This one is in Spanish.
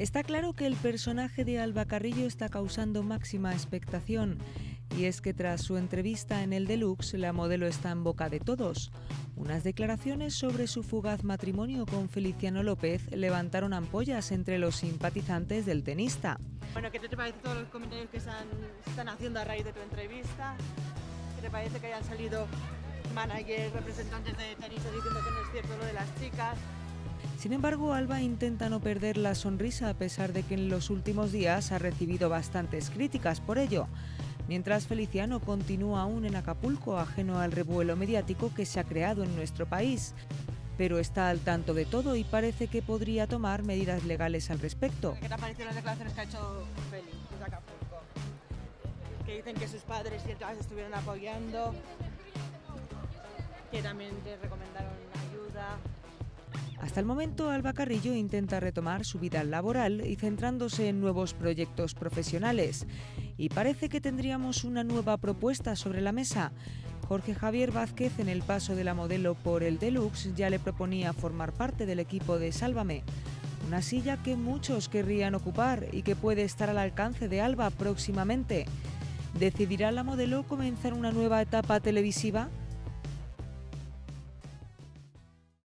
Está claro que el personaje de Alba Carrillo está causando máxima expectación, y es que tras su entrevista en el Deluxe, la modelo está en boca de todos. Unas declaraciones sobre su fugaz matrimonio con Feliciano López levantaron ampollas entre los simpatizantes del tenista. Bueno, ¿qué te parece todos los comentarios que están haciendo a raíz de tu entrevista? ¿Qué te parece que hayan salido managers, representantes de tenistas diciendo que no es cierto lo de las chicas? Sin embargo, Alba intenta no perder la sonrisa a pesar de que en los últimos días ha recibido bastantes críticas por ello, mientras Feliciano continúa aún en Acapulco, ajeno al revuelo mediático que se ha creado en nuestro país, pero está al tanto de todo y parece que podría tomar medidas legales al respecto. ¿Qué te han parecido las declaraciones que ha hecho Feli desde Acapulco? Que dicen que sus padres y hermanos estuvieron apoyando, que también te recomendaron ayuda. Hasta el momento, Alba Carrillo intenta retomar su vida laboral y centrándose en nuevos proyectos profesionales. Y parece que tendríamos una nueva propuesta sobre la mesa. Jorge Javier Vázquez, en el paso de la modelo por el Deluxe, ya le proponía formar parte del equipo de Sálvame. Una silla que muchos querrían ocupar y que puede estar al alcance de Alba próximamente. ¿Decidirá la modelo comenzar una nueva etapa televisiva?